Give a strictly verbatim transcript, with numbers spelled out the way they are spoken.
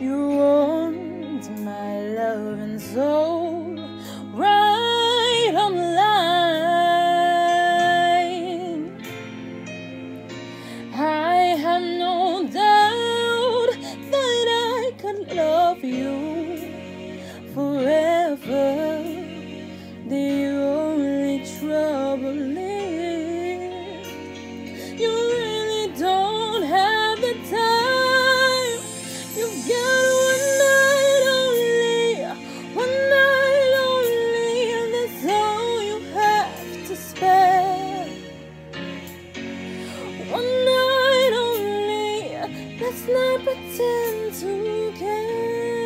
You owned my love and soul, right on the line. I have no doubt that I could love you forever. The only trouble is you really don't have the time. You've got let's not pretend to care.